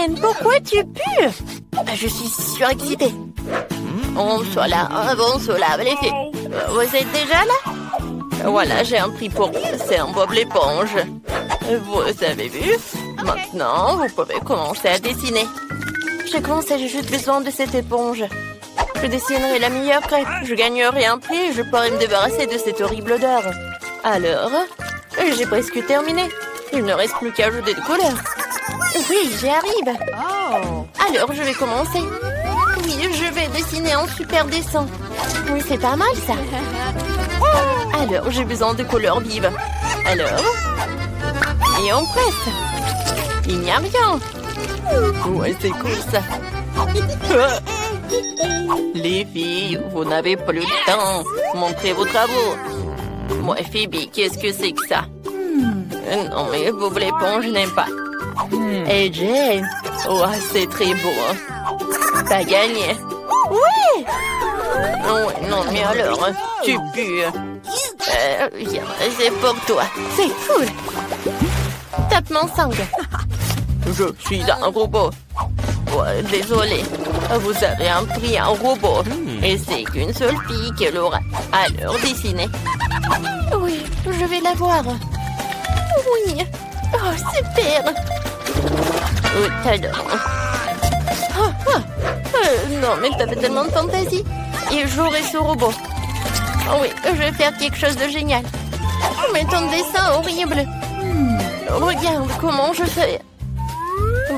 Marlène, pourquoi tu pures? Je suis surexcitée. On soit là, un bon soulave, les filles. Vous êtes déjà là? Voilà, j'ai un prix pour vous. C'est un Bob l'éponge. Vous avez vu? Maintenant, vous pouvez commencer à dessiner. Je commence, j'ai juste besoin de cette éponge. Je dessinerai la meilleure crêpe. Je gagnerai un prix et je pourrai me débarrasser de cette horrible odeur. Alors, j'ai presque terminé. Il ne reste plus qu'à ajouter de couleurs. Oui, j'y arrive. Alors, je vais commencer. Oui, je vais dessiner un super dessin. Oui, c'est pas mal, ça. Alors, j'ai besoin de couleurs vives. Alors, et on presse. Il n'y a rien. Ouais, c'est cool, ça. Les filles, vous n'avez plus le temps. Montrez vos travaux. Moi, Phoebe, qu'est-ce que c'est que ça? Non, mais Bob l'éponge, je n'aime pas. Et Jane, oh, c'est très beau. T'as gagné. Oui. Oh, non, mais alors, tu pues. Viens, c'est pour toi. C'est cool. Tape mon sang. Je suis un robot. Oh, désolé, vous avez un prix à un robot. Et c'est qu'une seule fille qui l'aura. Alors, dessinez. Oui, je vais la voir. Oui. Oh, super. Oh, t'adore. Non, mais t'avais tellement de fantaisie. Et j'aurai ce robot. Oh, oui, je vais faire quelque chose de génial. Mais ton dessin horrible. Regarde comment je fais.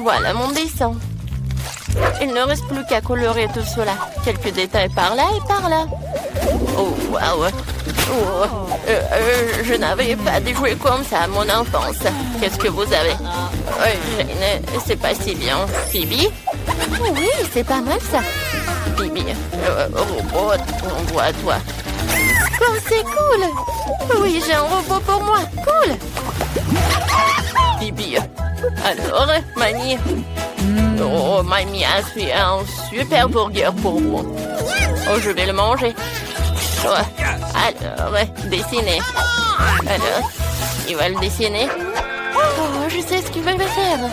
Voilà mon dessin. Il ne reste plus qu'à colorer tout cela. Quelques détails par là et par là. Oh, waouh. Je n'avais pas joué comme ça à mon enfance. Qu'est-ce que vous avez? C'est pas si bien. Phoebe? Oui, c'est pas mal ça. Phoebe, robot, on voit toi. Oh, c'est cool. Oui, j'ai un robot pour moi. Cool. Phoebe, alors, Mani. Oh, Mamie a fait un super burger pour vous. Oh, je vais le manger. Oh, alors, dessiner. Alors, il va le dessiner. Oh, je sais ce qu'il va faire.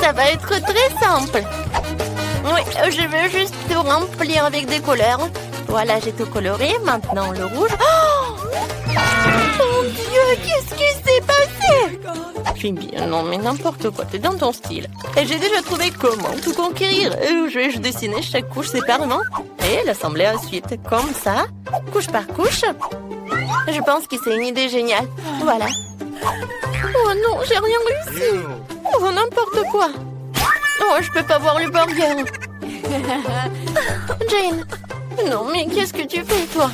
Ça va être très simple. Oui, je veux juste tout remplir avec des couleurs. Voilà, j'ai tout coloré. Maintenant, le rouge. Oh, mon Dieu, qu'est-ce qui s'est passé? Phoebe, non, mais n'importe quoi, t'es dans ton style. Et j'ai déjà trouvé comment tout conquérir. Je vais dessiner chaque couche séparément et l'assembler ensuite, comme ça, couche par couche. Je pense que c'est une idée géniale. Voilà. Oh non, j'ai rien réussi. Oh, n'importe quoi. Oh, je peux pas voir le burger. Jane, non, mais qu'est-ce que tu fais, toi?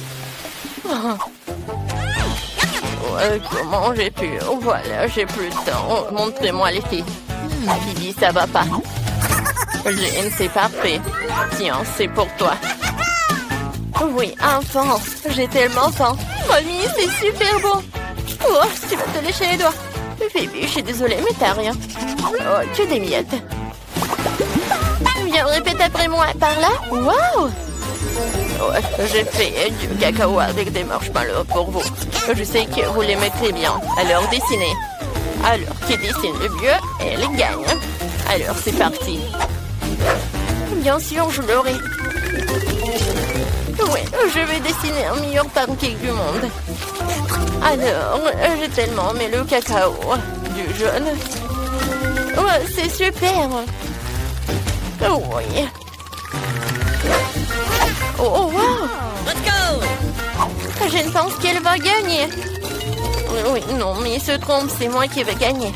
Comment j'ai pu? Voilà, j'ai plus de temps. Montrez-moi les filles. Phoebe, ça va pas. Jane, c'est parfait. Tiens, c'est pour toi. Oui, enfant. J'ai tellement faim. Promis, c'est super bon. Oh, tu vas te lécher les doigts. Phoebe, je suis désolée, mais t'as rien. Oh, tu des miettes. Viens, répète après moi. Par là? Waouh! Ouais, j'ai fait du cacao avec des marshmallows pour vous. Je sais que vous les mettez bien. Alors, dessinez. Alors, qui dessine le mieux, elle gagne. Alors, c'est parti. Bien sûr, je l'aurai. Ouais, je vais dessiner un meilleur pancake du monde. Alors, j'ai tellement aimé le cacao. Du jaune. Ouais, c'est super. Oui. Oh, wow! Let's go! Je ne pense qu'elle va gagner. Oui, non, mais il se trompe, c'est moi qui vais gagner.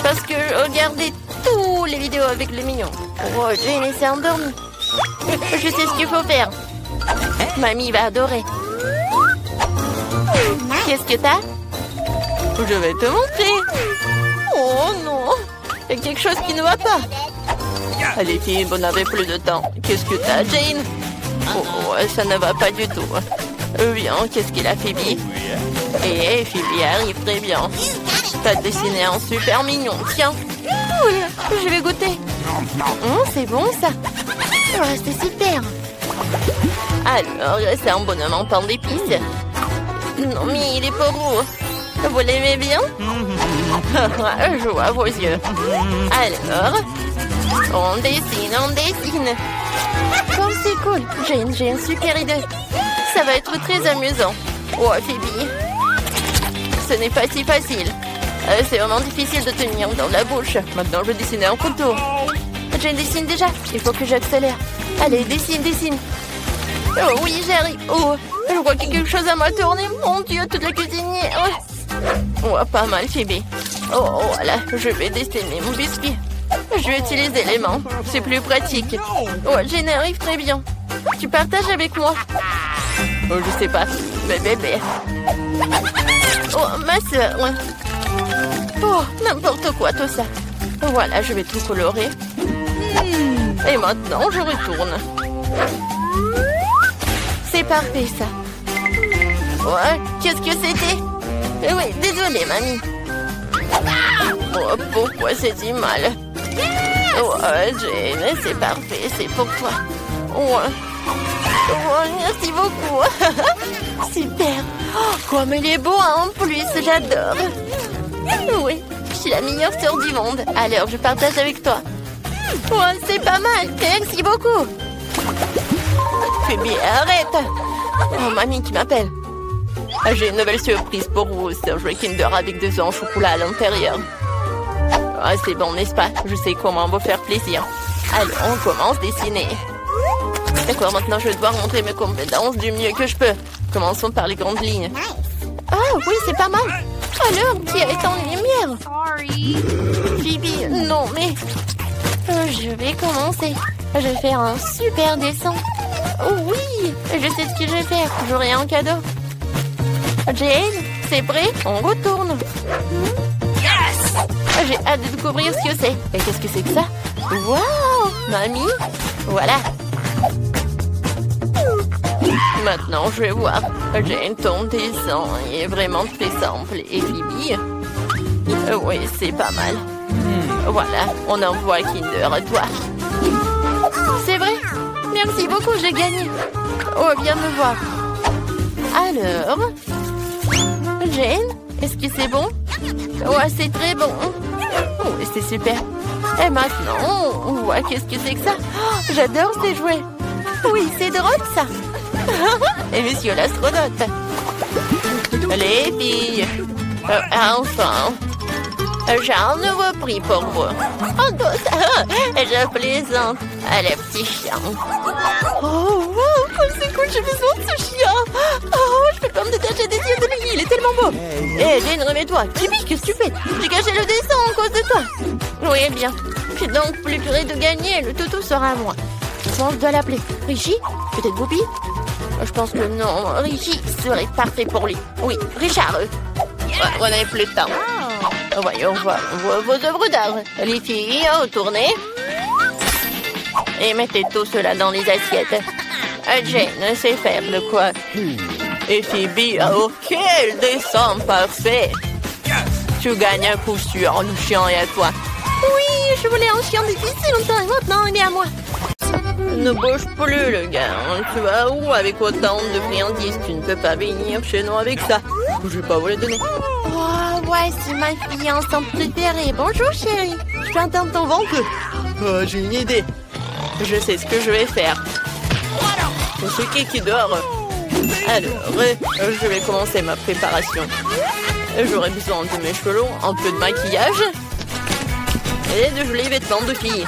Parce que je regardais toutes les vidéos avec le mignon. Oh, j'ai laissé endormie. Je sais ce qu'il faut faire. Mamie va adorer. Qu'est-ce que t'as? Je vais te montrer. Oh non! Il y a quelque chose qui ne va pas. Allez, filles, vous n'avez plus de temps. Qu'est-ce que t'as, Jane? Oh, ça ne va pas du tout. Viens, qu'est-ce qu'il a, Phoebe? Et Phoebe arrive très bien. T'as dessiné un super mignon, tiens. Cool, je vais goûter. C'est bon, ça. Oh, c'est super. Alors, c'est un bonhomme en pain d'épices. Non, mais il est pas roux. Vous l'aimez bien? Je vois vos yeux. Alors, on dessine. Comme c'est cool. J'ai une super idée. Ça va être très amusant. Oh, Phoebe. Ce n'est pas si facile. C'est vraiment difficile de tenir dans la bouche. Maintenant, je vais dessiner un couteau. Je dessine déjà. Il faut que j'accélère. Allez, dessine. Oh oui, j'arrive. Oh, je vois qu'il y a quelque chose à me tourner. Mon Dieu, toute la cuisinier. Oh, pas mal, Phoebe. Oh, voilà, je vais dessiner mon biscuit. Je vais utiliser les mains. C'est plus pratique. Oh, je n'y arrive très bien. Tu partages avec moi? Oh, je sais pas. Mais bébé. Oh, ma soeur. Oh, n'importe quoi, tout ça. Voilà, je vais tout colorer. Et maintenant, je retourne. C'est parfait, ça. Ouais, qu'est-ce que c'était? Oui, désolée, mamie. Oh, pourquoi c'est dit mal? Oh, Jane, c'est parfait, c'est pour toi. Ouais. Oh, merci beaucoup. Super. Oh, comme il est beau, hein, en plus, j'adore. Oui, je suis la meilleure sœur du monde. Alors, je partage avec toi. Oh, c'est pas mal, merci beaucoup. Phoebe, arrête. Oh, mamie qui m'appelle. J'ai une nouvelle surprise pour vous. C'est un jouet Kinder avec 2 œufs en chocolat à l'intérieur. Oh, c'est bon, n'est-ce pas? Je sais comment vous faire plaisir. Allez, on commence à dessiner. D'accord, maintenant je dois montrer mes compétences du mieux que je peux. Commençons par les grandes lignes. Oh, oui, c'est pas mal. Alors, qui est en lumière? Phoebe, non, mais... je vais commencer. Je vais faire un super dessin. Oh oui, je sais ce que je vais faire. J'aurai un cadeau. Jane, c'est prêt? On retourne. Yes! J'ai hâte de découvrir ce que c'est. Et qu'est-ce que c'est que ça? Waouh! Mamie? Voilà. Maintenant, je vais voir. Jane, ton dessin est vraiment très simple. Et Phoebe? Oui, c'est pas mal. Voilà, on envoie Kinder à toi. C'est vrai? Merci beaucoup, j'ai gagné. Oh, viens me voir. Alors... Jane, est-ce que c'est bon? Ouais, c'est très bon. Oh, c'est super. Et maintenant, ouais, qu'est-ce que c'est que ça? Oh, j'adore ces jouets. Oui, c'est drôle, ça. Et monsieur l'astronaute. Les filles. Enfin... j'ai un nouveau prix pour vous. Oh, je plaisante. Allez, petit chien. Oh, wow, comme c'est cool, j'ai besoin de ce chien. Oh, je peux pas me détacher des yeux de lui, il est tellement beau. Hé, Jane, remets-toi. Phoebe, qu'est-ce que tu fais? J'ai gâché le dessin à cause de toi. Oui, bien. Je suis donc plus près de gagner, le toutou sera à moi. Bon, je dois l'appeler. Richie? Peut-être Goupy? Je pense que non. Richie serait parfait pour lui. Oui, Richard. On a plus de temps. Voyons voir vos œuvres d'art. Les filles, retournez. Et mettez tout cela dans les assiettes. Jane sait faire de quoi. Et Phoebe, oh, quel dessin parfait. Tu gagnes un coup sur le chien et à toi. Oui, je voulais un chien depuis si longtemps et maintenant il est à moi. Ne bouge plus, le gars. Tu vas où avec autant de friandises? Tu ne peux pas venir chez nous avec ça. Je vais pas vous les donner. Ouais, c'est ma fiancée préférée. Bonjour, chérie. J'entends ton ventre. Oh, j'ai une idée. Je sais ce que je vais faire. C'est qui dort. Alors, je vais commencer ma préparation. J'aurai besoin de mes cheveux longs, un peu de maquillage et de jolis vêtements de fille.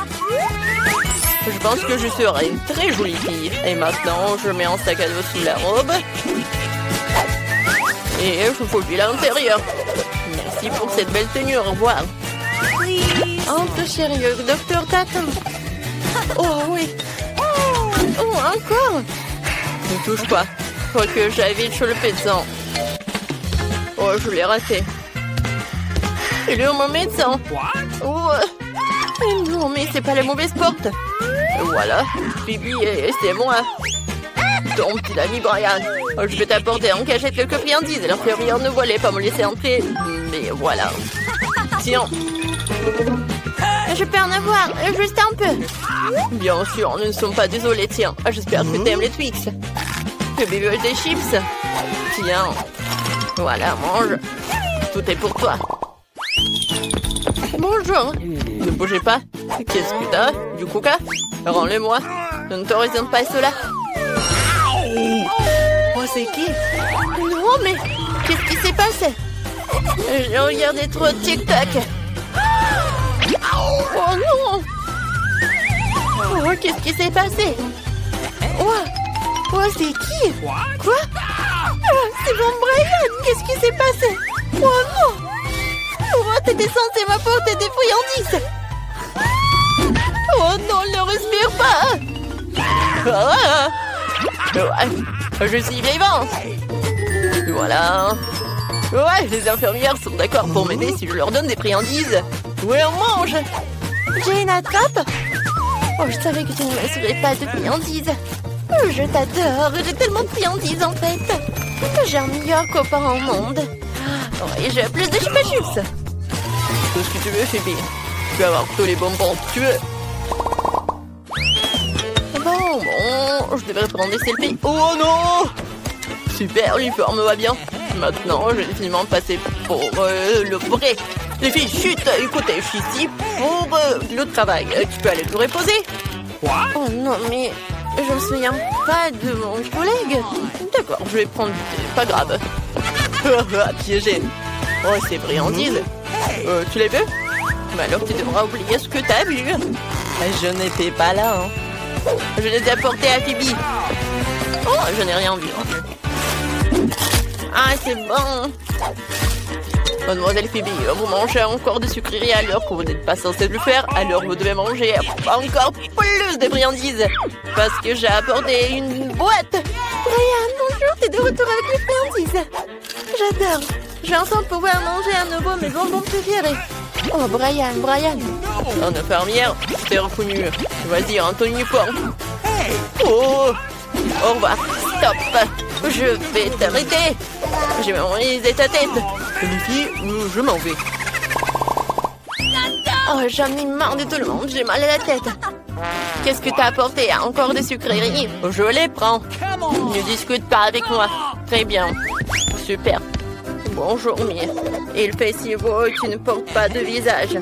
Je pense que je serai une très jolie fille. Et maintenant, je mets un sac à dos sous la robe. Et je fouille l'intérieur. Merci pour cette belle tenue, au revoir. Oh, tout sérieux, docteur Tatum. Oh, oui. Oh, encore. Ne touche pas. Faut que j'avais le médecin. Oh, je l'ai raté. Il est mon médecin. Oh, non, mais c'est pas la mauvaise porte. Voilà, Phoebe, c'est moi. Ton petit ami Brian. Je vais t'apporter en cachette quelques friandises. L'intérieur ne voulait pas me laisser entrer. Mais voilà. Tiens. Je peux en avoir, juste un peu. Bien sûr, nous ne sommes pas désolés, tiens. J'espère que t'aimes les Twix. Le bébé des chips. Tiens. Voilà, mange. Tout est pour toi. Bonjour. Ne bougez pas. Qu'est-ce que t'as? Du coca? Rends-le-moi. Je ne t'autorise pas cela. Oh, c'est qui? Non, mais qu'est-ce qui s'est passé? J'ai regardé trop de TikTok. Oh non! Oh, qu'est-ce qui s'est passé? Oh, c'est qui? Quoi? Oh, c'est mon Brian! Qu'est-ce qui s'est passé? Oh non! Oh, t'étais censé m'apporter des friandises! Oh non, ne respire pas! Oh, je suis vivante! Voilà! Ouais, les infirmières sont d'accord pour m'aider si je leur donne des friandises! Ouais, on mange! J'ai une attrape! Oh, je savais que tu ne m'assurais pas de friandises! Je t'adore, j'ai tellement de friandises en fait. J'ai un meilleur copain au monde. Et j'ai plus de chips. Tout ce que tu veux, Phoebe. Tu vas avoir tous les bonbons que tu veux. Bon, je devrais prendre des selfies. Oh non! Super, l'uniforme va bien. Maintenant, je vais finalement passer pour le vrai. Les filles, chut, écoutez, je suis ici pour le travail. Tu peux aller te reposer. Oh non, mais... je me souviens pas de mon collègue. D'accord, je vais prendre du thé. Pas grave. Piégé. Oh, c'est friandise. Tu les veux? Mais alors tu devras oublier ce que t'as vu. Je n'étais pas là. Hein. Je les ai apportés à Phoebe. Oh, je n'ai rien vu. Ah, c'est bon. Mademoiselle Phoebe, vous mangez encore des sucreries alors que vous n'êtes pas censé le faire, alors vous devez manger encore plus de friandises parce que j'ai apporté une boîte. Brian, bonjour, t'es de retour avec les friandises. J'adore. Je vais enfin pouvoir manger à nouveau mes bonbons préférés. Oh, Brian. En infirmière, t'es reconnu. Vas-y, un ton uniforme. Oh, au revoir. Stop. Je vais t'arrêter. J'ai mémorisé ta tête. Les filles, je m'en vais. Oh, j'en ai marre de tout le monde, j'ai mal à la tête. Qu'est-ce que t'as apporté? Encore des sucreries? Je les prends. Ne discute pas avec moi. Très bien. Super. Bonjour, Mire. Il fait si beau, tu ne portes pas de visage.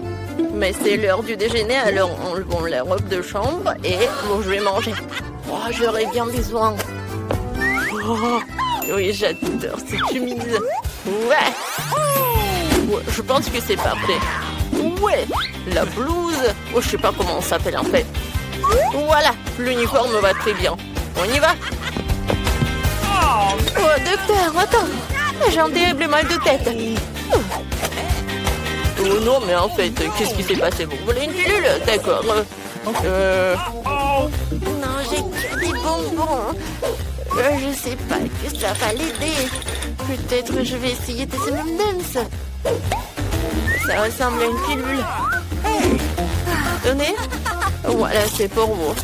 Mais c'est l'heure du déjeuner, alors enlevons la robe de chambre et je vais manger. Oh, j'aurais bien besoin. Oh, oui, j'adore, c'est humide. Ouais, je pense que c'est parfait. Ouais, la blouse. Oh, je sais pas comment on s'appelle en fait. Voilà, l'uniforme va très bien. On y va. Oh, docteur, attends. J'ai un terrible mal de tête. Oh non, mais en fait, qu'est-ce qui s'est passé? Vous voulez une pilule? D'accord. Non, j'ai que des bonbons. Je sais pas que ça va l'aider. Peut-être que je vais essayer des M&M's. Ça ressemble à une pilule. Tenez. Voilà, c'est pour vous.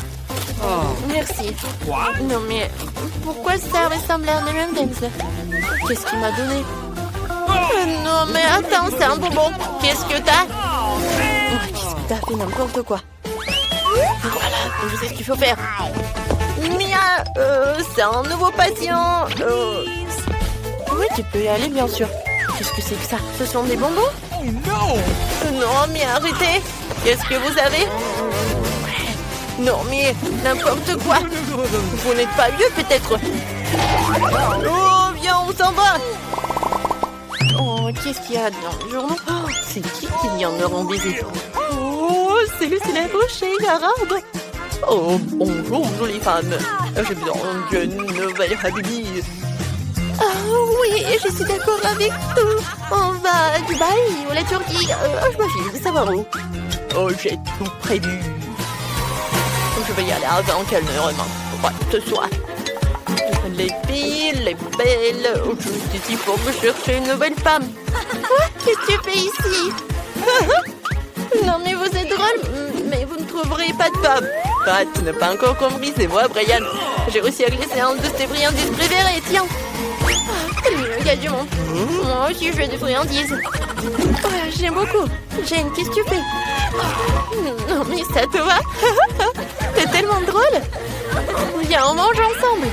Merci. Non mais, pourquoi ça ressemble à un M&M's? Qu'est-ce qu'il m'a donné? Non mais attends, c'est un bonbon. Qu'est-ce que t'as? Qu'est-ce que t'as fait? N'importe quoi. Voilà, je sais ce qu'il faut faire. Mia, c'est un nouveau patient. Oui, tu peux y aller, bien sûr. Qu'est-ce que c'est que ça? Ce sont des bonbons? Oh non! Non, mais arrêtez! Qu'est-ce que vous avez? Non, mais n'importe quoi! Vous n'êtes pas vieux, peut-être? Oh, viens, on s'en va! Oh, qu'est-ce qu'il y a dans le journal? Oh, c'est qui vient me rendre visite? Oh, c'est le célèbre Sheikh arabe! Oh, bonjour, jolie femme! J'ai besoin d'une nouvelle habille! Oh oui, je suis d'accord avec tout. On va à Dubaï ou la Turquie. Je me fiche de savoir où. Oh, j'ai tout prévu. Je vais y aller avant qu'elle ne remarque quoi que ce soit. Les filles, les belles. Je suis ici pour me chercher une nouvelle femme. Quoi? Qu'est-ce que tu fais ici? Non mais vous êtes drôle, mais vous ne trouverez pas de femme. Ah, tu n'as pas encore compris, c'est moi, Brian. J'ai réussi à glisser un de tes friandises préférées, tiens. Il y a du monde. Moi aussi, je veux des friandises. Oh, j'aime beaucoup. Jane, qu'est-ce que tu fais? Non, mais ça te va? T'es tellement drôle. Viens, on mange ensemble.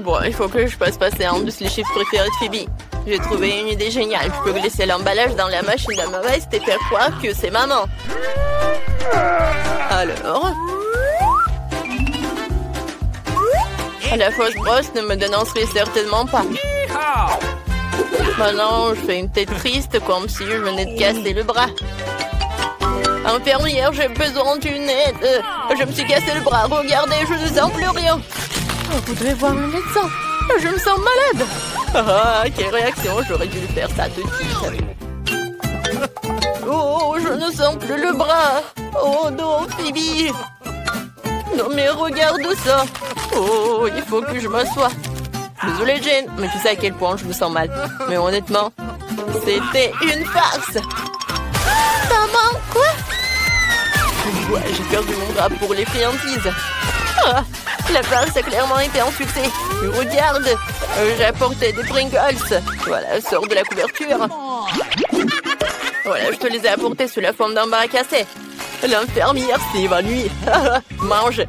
Bon, il faut que je passe passer en douce les chiffres préférés de Phoebe. J'ai trouvé une idée géniale. Je peux glisser l'emballage dans la machine à ma veste et faire croire que c'est maman. Alors... La fausse brosse ne me dénoncerait certainement pas. Maintenant, je fais une tête triste comme si je venais de casser le bras. Infirmière, j'ai besoin d'une aide. Je me suis cassé le bras. Regardez, je ne sens plus rien. Je voudrais voir un médecin. Je me sens malade. Ah, quelle réaction. J'aurais dû faire ça tout de suite. Oh, je ne sens plus le bras. Oh non, Phoebe. Non, mais regarde ça. Oh, il faut que je m'assoie. Désolée, Jane, mais tu sais à quel point je me sens mal. Mais honnêtement, c'était une farce. Maman, quoi? Ouais, j'ai perdu mon bras pour les friandises. Ah, la farce a clairement été un succès. Regarde, j'ai apporté des Pringles. Voilà, sors de la couverture. Voilà, je te les ai apportés sous la forme d'un bras cassé. L'infirmière s'est évanouie. Mange.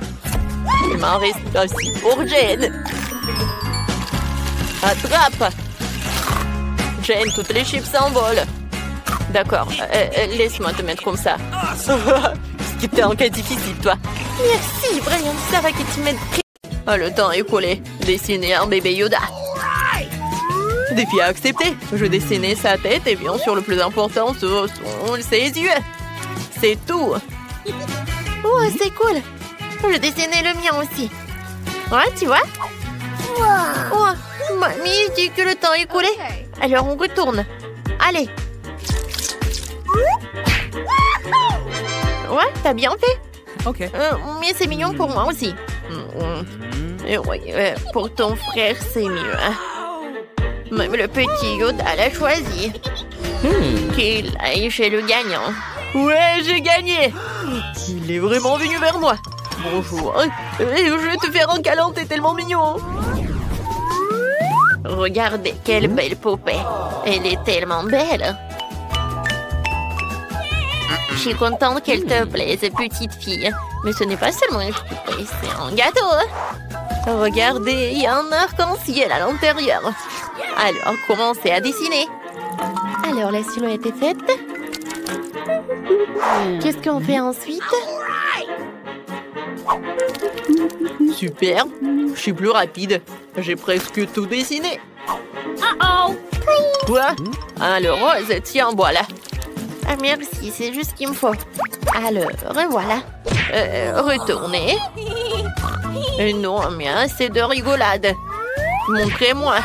Il m'en reste aussi pour Jane. Attrape. Jane, toutes les chips s'envolent. D'accord, laisse-moi te mettre comme ça. Ce qui t'est encore difficile, toi. Merci, Brian, ça va que tu m'aides. Ah, le temps est collé. Dessiner un bébé Yoda. Défi à accepter. Je dessinais sa tête et bien sûr, le plus important, ce sont ses yeux. C'est tout. Oh, c'est cool. Je dessinais le mien aussi. Ouais, tu vois? Wow. Oh, mamie dit que le temps est coulé. Okay. Alors on retourne. Allez. Ouais, t'as bien fait. Ok. Mais c'est mignon pour moi aussi. Et oui, pour ton frère, c'est mieux. Même le petit Yoda l'a choisi. Qu'il aille chez le gagnant. Ouais, j'ai gagné. Il est vraiment venu vers moi. Bonjour. Je vais te faire un câlin, t'es tellement mignon. Regardez, quelle belle poupée. Elle est tellement belle. Je suis contente qu'elle te plaise, petite fille. Mais ce n'est pas seulement une poupée, c'est un gâteau. Regardez, il y a un arc-en-ciel à l'intérieur. Alors, commencez à dessiner. Alors, la silhouette est faite. Qu'est-ce qu'on fait ensuite? Super, je suis plus rapide. J'ai presque tout dessiné. Quoi? Alors, tiens, voilà. Ah, merci, c'est juste ce qu'il me faut. Alors, voilà. Retournez. Non, mais assez de rigolade. Montrez-moi.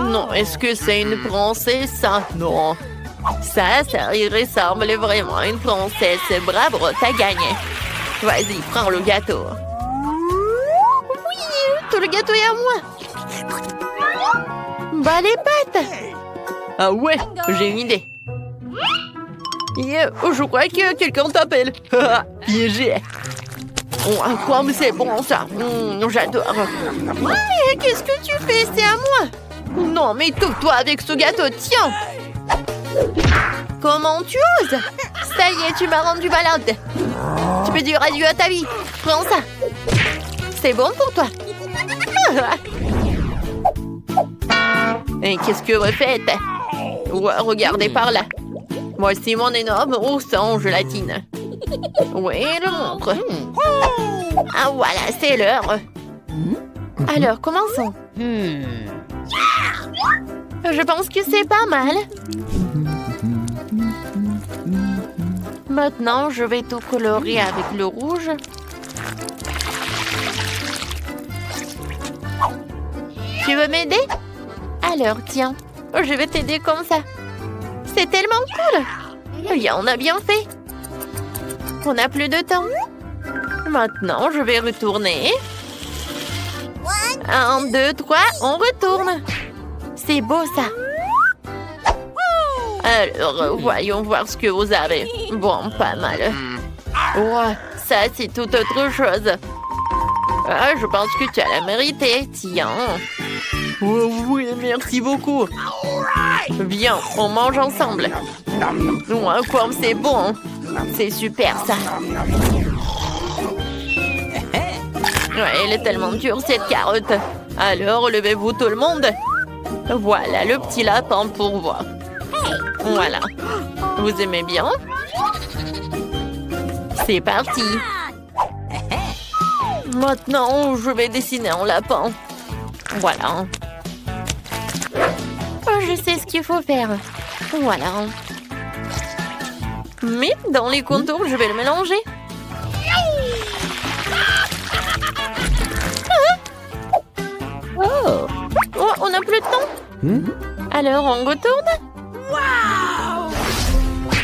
Non, est-ce que c'est une princesse, ça? Non. Ça, il ressemble vraiment à une princesse. Bravo, t'as gagné. Vas-y, prends le gâteau. Oui, tout le gâteau est à moi. Bah, les pattes. Ah ouais, j'ai une idée. Je crois que quelqu'un t'appelle. Piégé. Oh, comme c'est bon, ça. J'adore. Ouais, qu'est-ce que tu fais? C'est à moi. Non, mais touche-toi avec ce gâteau, tiens. Comment tu oses? Ça y est, tu m'as rendu malade. Tu peux dire adieu à ta vie. Prends ça. C'est bon pour toi. Et qu'est-ce que vous faites? Ouais, regardez par là. Voici mon énorme ours en gélatine. Oui, le montre. Ah voilà, c'est l'heure. Alors, commençons. Je pense que c'est pas mal. Maintenant, je vais tout colorer avec le rouge. Tu veux m'aider? Alors, tiens, je vais t'aider comme ça. C'est tellement cool! On a bien fait. On n'a plus de temps. Maintenant, je vais retourner. 1, 2, 3, on retourne. C'est beau, ça. Alors, voyons voir ce que vous avez. Bon, pas mal. Ouais, ça, c'est tout autre chose. Ah, je pense que tu as la mérité, tiens. Oh, oui, merci beaucoup. Viens, on mange ensemble. Ouais, comme c'est bon. C'est super, ça. Elle est tellement dure, cette carotte. Alors, levez-vous tout le monde. Voilà le petit lapin pour moi. Voilà. Vous aimez bien? C'est parti. Maintenant, je vais dessiner un lapin. Voilà. Oh, je sais ce qu'il faut faire. Voilà. Mais dans les contours, je vais le mélanger. Oh, on n'a plus de temps. Alors, on retourne. Waouh!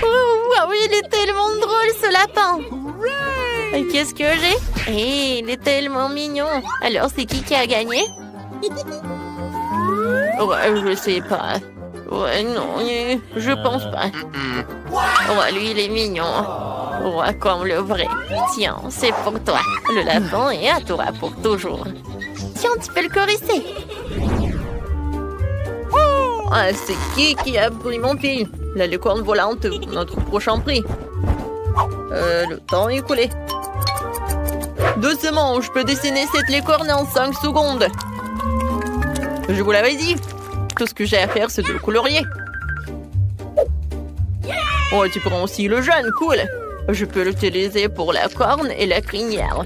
Waouh, il est tellement drôle, ce lapin. Et qu'est-ce que j'ai? Eh, il est tellement mignon. Alors, c'est qui a gagné? Ouais, je sais pas. Ouais, non, je pense pas. Ouais, lui, il est mignon. Ouais, comme le vrai. Tiens, c'est pour toi. Le lapin est à toi pour toujours. Tiens, tu peux le caresser. Ah, c'est qui a pris mon fil? La licorne volante, notre prochain prix. Le temps est écoulé. Doucement, je peux dessiner cette licorne en 5 secondes. Je vous l'avais dit. Tout ce que j'ai à faire, c'est de le colorier. Oh, tu prends aussi le jaune, cool. Je peux l'utiliser pour la corne et la crinière.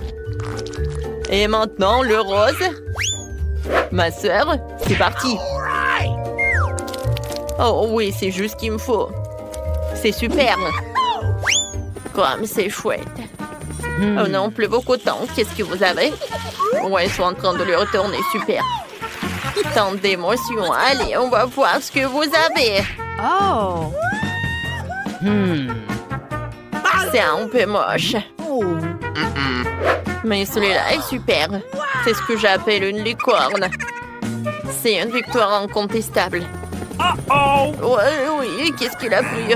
Et maintenant, le rose. Ma sœur, c'est parti. Oh oui, c'est juste ce qu'il me faut. C'est superbe. Comme c'est chouette. Oh non, plus beaucoup de temps. Qu'est-ce que vous avez? Ouais, ils sont en train de le retourner. Super. Tant d'émotions. Allez, on va voir ce que vous avez. Oh. C'est un peu moche. Mais celui-là est super. C'est ce que j'appelle une licorne. C'est une victoire incontestable. Oui, qu'est-ce qu'il a pris?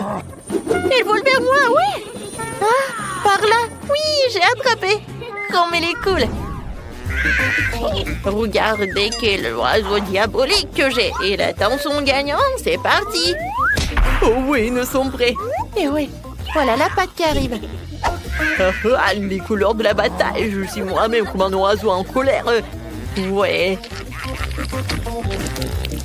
Il vole vers moi, oui. Ah, par là. Oui, j'ai attrapé. Comme il est cool. Regardez quel oiseau diabolique que j'ai. Il attend son gagnant, c'est parti. Oh oui, nous sommes prêts. Et oui, voilà la patte qui arrive. Ah, les couleurs de la bataille. Je suis moi-même comme un oiseau en colère. Ouais.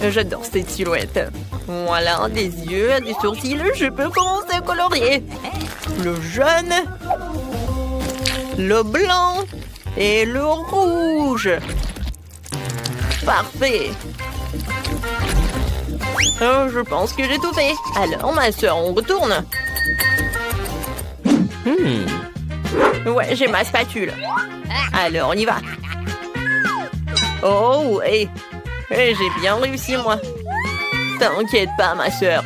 J'adore cette silhouette. Voilà, des yeux, des sourcils. Je peux commencer à colorier. Le jaune. Le blanc. Et le rouge. Parfait. Oh, je pense que j'ai tout fait. Alors, ma soeur, on retourne. Ouais, j'ai ma spatule. Alors, on y va. Oh, et j'ai bien réussi, moi. T'inquiète pas, ma soeur.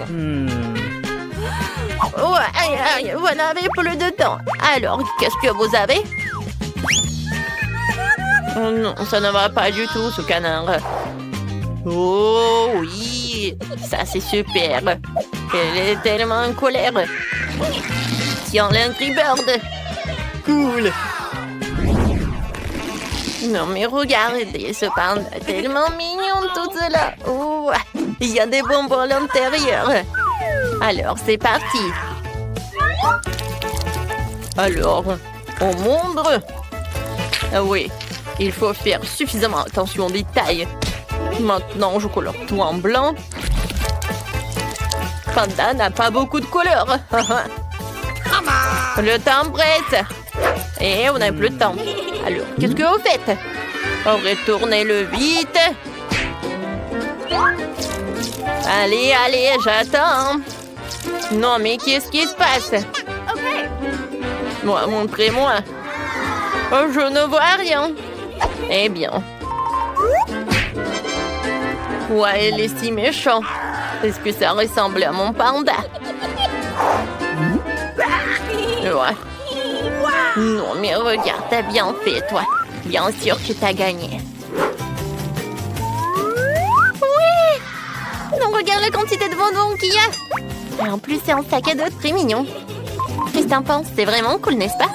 Ouais, vous n'avez plus de temps. Alors, qu'est-ce que vous avez? Oh non, ça ne va pas du tout, ce canard. Oh oui, ça c'est super. Elle est tellement en colère. Tiens, l'Angry Bird. Cool. Non mais regardez, ce panda est tellement mignon tout cela. Oh, il y a des bonbons à l'intérieur. Alors, c'est parti. Alors, on montre. Ah oui. Il faut faire suffisamment attention aux détails. Maintenant, je colore tout en blanc. Panda n'a pas beaucoup de couleurs. Le temps presse. Et on n'a plus de temps. Alors, qu'est-ce que vous faites? Retournez-le vite. Allez, allez, j'attends. Non, mais qu'est-ce qui se passe? Bon, montrez-moi. Je ne vois rien. Eh bien. Ouais, il est si méchant. Est-ce que ça ressemble à mon panda? Ouais. Non, mais regarde, t'as bien fait, toi. Bien sûr que t'as gagné. Oui! Non, regarde la quantité de bonbons qu'il y a. Et en plus, c'est un sac à dos très mignon. Qu'est-ce que t'en penses? C'est vraiment cool, n'est-ce pas?